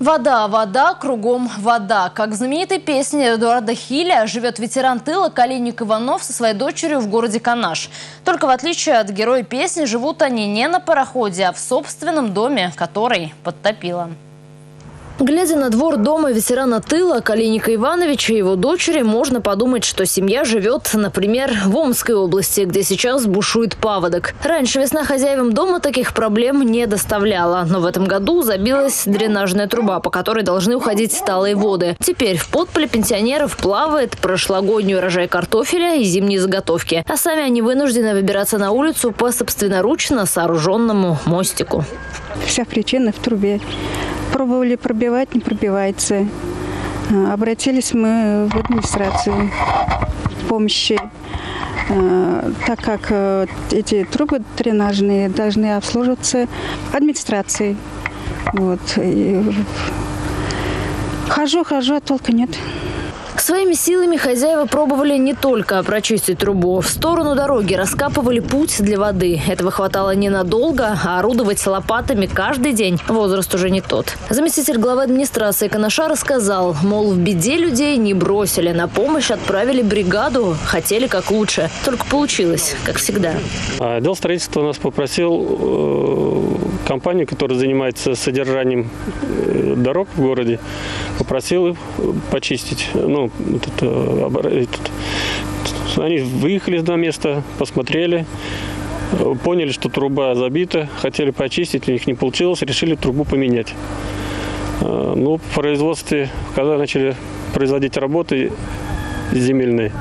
Вода, вода, кругом вода. Как в знаменитой песне Эдуарда Хиля живет ветеран тыла Калиник Иванов со своей дочерью в городе Канаш. Только в отличие от героя песни, живут они не на пароходе, а в собственном доме, который подтопило. Глядя на двор дома ветерана тыла Калиника Ивановича и его дочери, можно подумать, что семья живет, например, в Омской области, где сейчас бушует паводок. Раньше весна хозяевам дома таких проблем не доставляла. Но в этом году забилась дренажная труба, по которой должны уходить сталые воды. Теперь в подполе пенсионеров плавает прошлогодний урожай картофеля и зимние заготовки. А сами они вынуждены выбираться на улицу по собственноручно сооруженному мостику. Вся причина в трубе. Пробовали пробивать, не пробивается. Обратились мы в администрацию помощи, так как эти трубы дренажные должны обслуживаться администрацией. Вот. Хожу, а толка нет. Своими силами хозяева пробовали не только прочистить трубу. В сторону дороги раскапывали путь для воды. Этого хватало ненадолго, а орудовать лопатами каждый день возраст уже не тот. Заместитель главы администрации Канаша рассказал, мол, в беде людей не бросили. На помощь отправили бригаду, хотели как лучше. Только получилось, как всегда. Отдел строительства нас попросил компанию, которая занимается содержанием дорог в городе, попросил их почистить. Они выехали на место, посмотрели, поняли, что труба забита, хотели почистить, у них не получилось, решили трубу поменять. Ну, в производстве, когда начали производить работы земельные,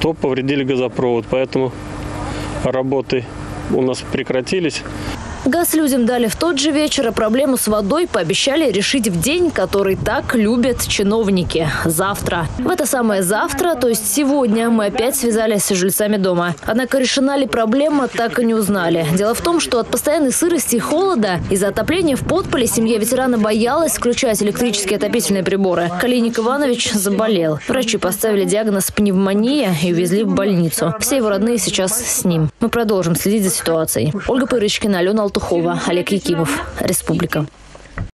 то повредили газопровод, поэтому работы у нас прекратились. Газ людям дали в тот же вечер, а проблему с водой пообещали решить в день, который так любят чиновники – завтра. В это самое завтра, то есть сегодня, мы опять связались с жильцами дома. Однако решена ли проблема, так и не узнали. Дело в том, что от постоянной сырости и холода из-за отопления в подполе семья ветерана боялась включать электрические отопительные приборы. Калиник Иванович заболел. Врачи поставили диагноз пневмония и увезли в больницу. Все его родные сейчас с ним. Мы продолжим следить за ситуацией. Ольга Пырычкина, Алена Алтар Тухова, Олег Якимов, Республика.